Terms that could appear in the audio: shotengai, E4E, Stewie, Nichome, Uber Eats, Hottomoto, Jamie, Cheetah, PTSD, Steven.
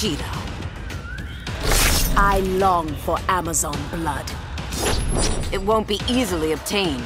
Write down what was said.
Cheetah. I long for Amazon blood. It won't be easily obtained.